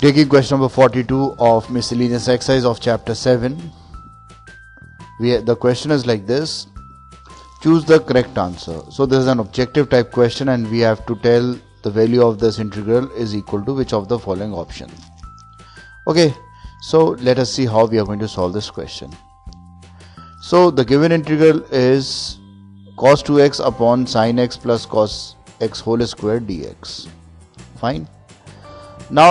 Taking question number 42 of miscellaneous exercise of chapter 7. The question is like this: choose the correct answer. So this is an objective type question, and we have to tell the value of this integral is equal to which of the following option. Okay, so let us see how we are going to solve this question. So the given integral is cos 2x upon sin x plus cos x whole square dx. Fine. Now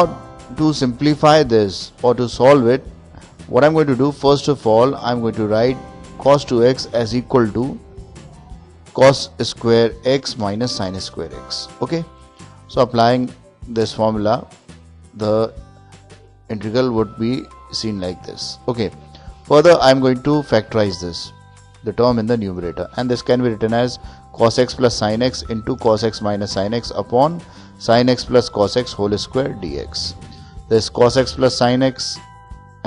to simplify this or to solve it, what I'm going to do, first of all, I'm going to write cos 2x as equal to cos square x minus sin square x. Okay, so applying this formula, the integral would be seen like this. Okay, further I'm going to factorize this, the term in the numerator, and this can be written as cos x plus sin x into cos x minus sin x upon sin x plus cos x whole square dx. This cos x plus sin x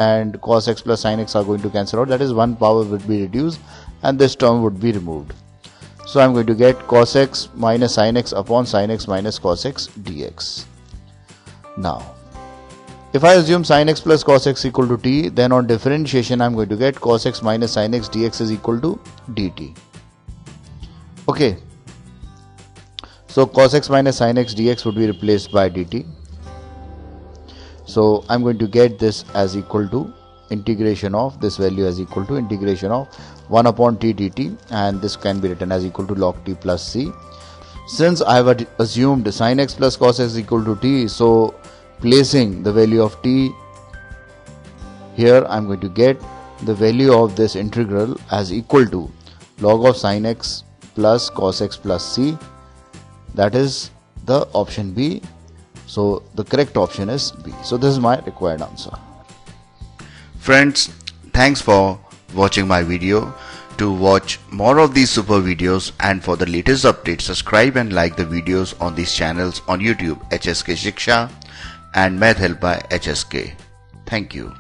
and cos x plus sin x are going to cancel out, that is one power would be reduced and this term would be removed. So I'm going to get cos x minus sin x upon sin x minus cos x dx. Now if I assume sin x plus cos x equal to t, then on differentiation I'm going to get cos x minus sin x dx is equal to dt. Okay, so cos x minus sin x dx would be replaced by dt. So I'm going to get this as equal to integration of this value as equal to integration of 1 upon t dt, and this can be written as equal to log t plus c. Since I have assumed sin x plus cos x equal to t, so placing the value of t here, I'm going to get the value of this integral as equal to log of sin x plus cos x plus c, that is the option B. So the correct option is B. So this is my required answer. Friends, thanks for watching my video. To watch more of these super videos and for the latest updates, subscribe and like the videos on these channels on YouTube, HSK Shiksha and Math Help by HSK. Thank you.